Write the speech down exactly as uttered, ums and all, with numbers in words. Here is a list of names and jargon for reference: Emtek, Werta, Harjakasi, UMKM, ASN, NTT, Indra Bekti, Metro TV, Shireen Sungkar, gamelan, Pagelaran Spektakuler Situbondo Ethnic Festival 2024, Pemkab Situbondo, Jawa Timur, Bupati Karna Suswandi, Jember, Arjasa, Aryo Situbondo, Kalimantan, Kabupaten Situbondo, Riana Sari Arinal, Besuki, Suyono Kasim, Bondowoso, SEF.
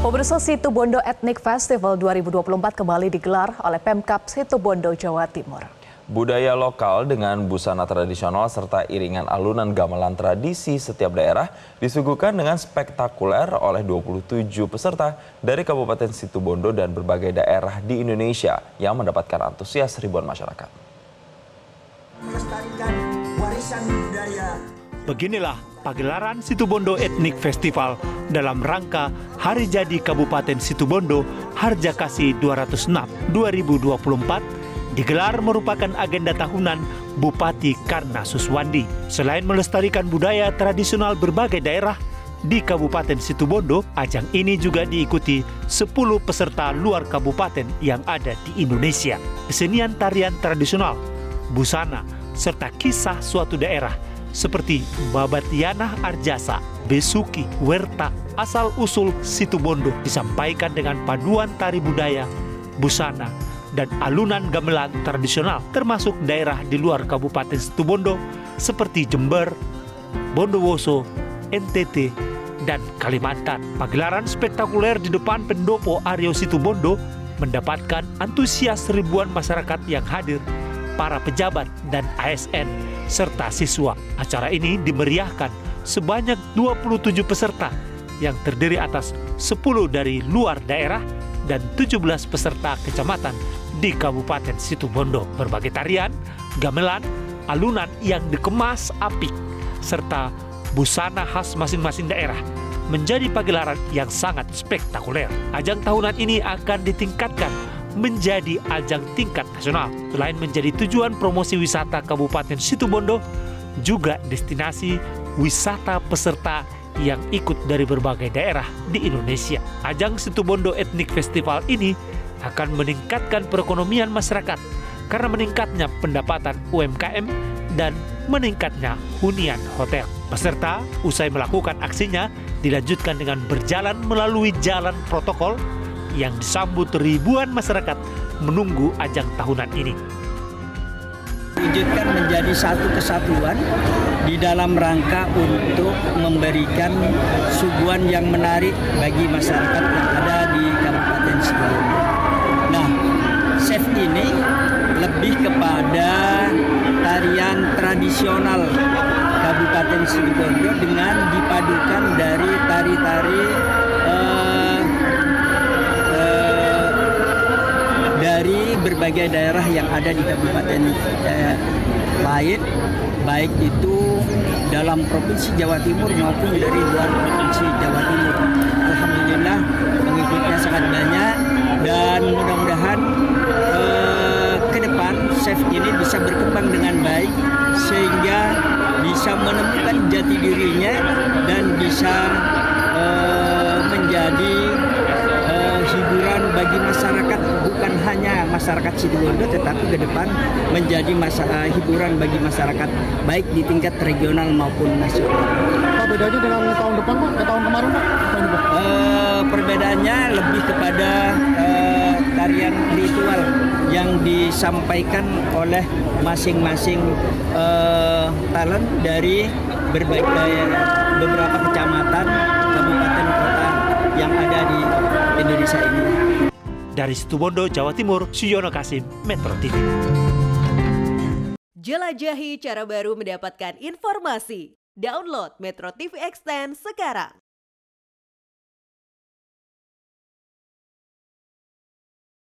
Pemirsa, Situbondo Ethnic Festival dua ribu dua puluh empat kembali digelar oleh Pemkab Situbondo, Jawa Timur. Budaya lokal dengan busana tradisional serta iringan alunan gamelan tradisi setiap daerah disuguhkan dengan spektakuler oleh dua puluh tujuh peserta dari Kabupaten Situbondo dan berbagai daerah di Indonesia yang mendapatkan antusias ribuan masyarakat. Melestarikan warisan budaya. Beginilah Pagelaran Situbondo Ethnic Festival dalam rangka Hari Jadi Kabupaten Situbondo Harjakasi dua ratus enam dua ribu dua puluh empat digelar merupakan agenda tahunan Bupati Karna Suswandi. Selain melestarikan budaya tradisional berbagai daerah di Kabupaten Situbondo, ajang ini juga diikuti sepuluh peserta luar kabupaten yang ada di Indonesia. Kesenian tarian tradisional, busana, serta kisah suatu daerah seperti babat yanah Arjasa, Besuki, Werta, asal-usul Situbondo disampaikan dengan paduan tari budaya, busana, dan alunan gamelan tradisional termasuk daerah di luar Kabupaten Situbondo seperti Jember, Bondowoso, N T T, dan Kalimantan. Pagelaran spektakuler di depan pendopo Aryo Situbondo mendapatkan antusias ribuan masyarakat yang hadir, para pejabat dan A S N serta siswa. Acara ini dimeriahkan sebanyak dua puluh tujuh peserta yang terdiri atas sepuluh dari luar daerah dan tujuh belas peserta kecamatan di Kabupaten Situbondo. Berbagai tarian, gamelan, alunan yang dikemas apik serta busana khas masing-masing daerah menjadi pagelaran yang sangat spektakuler. Ajang tahunan ini akan ditingkatkan menjadi ajang tingkat nasional. Selain menjadi tujuan promosi wisata Kabupaten Situbondo, juga destinasi wisata peserta yang ikut dari berbagai daerah di Indonesia. Ajang Situbondo Ethnic Festival ini akan meningkatkan perekonomian masyarakat karena meningkatnya pendapatan U M K M dan meningkatnya hunian hotel. Peserta usai melakukan aksinya dilanjutkan dengan berjalan melalui jalan protokol yang disambut ribuan masyarakat menunggu ajang tahunan ini. Diwujudkan menjadi satu kesatuan di dalam rangka untuk memberikan suguhan yang menarik bagi masyarakat yang ada di Kabupaten Situbondo. Nah, S E F ini lebih kepada tarian tradisional Kabupaten Situbondo dengan dipadukan dari tari-tari dari berbagai daerah yang ada di kabupaten eh, lain, baik itu dalam provinsi Jawa Timur maupun dari luar provinsi Jawa Timur. Alhamdulillah pengikutnya sangat banyak dan mudah-mudahan eh, ke depan S E F ini bisa berkembang dengan baik sehingga bisa menemukan jati dirinya dan bisa eh, menjadi hiburan bagi masyarakat, bukan hanya masyarakat Situbondo tetapi ke depan menjadi masalah hiburan bagi masyarakat baik di tingkat regional maupun nasional. Apa bedanya dengan tahun depan Pak? Ke tahun kemarin Pak? Tahun depan. Uh, perbedaannya lebih kepada uh, tarian ritual yang disampaikan oleh masing-masing uh, talent dari berbagai beberapa kecamatan, kabupaten, kota yang ada di Indonesia ini. Dari Situbondo, Jawa Timur, Suyono Kasim, Metro T V. Jelajahi cara baru mendapatkan informasi. Download Metro T V Extend sekarang.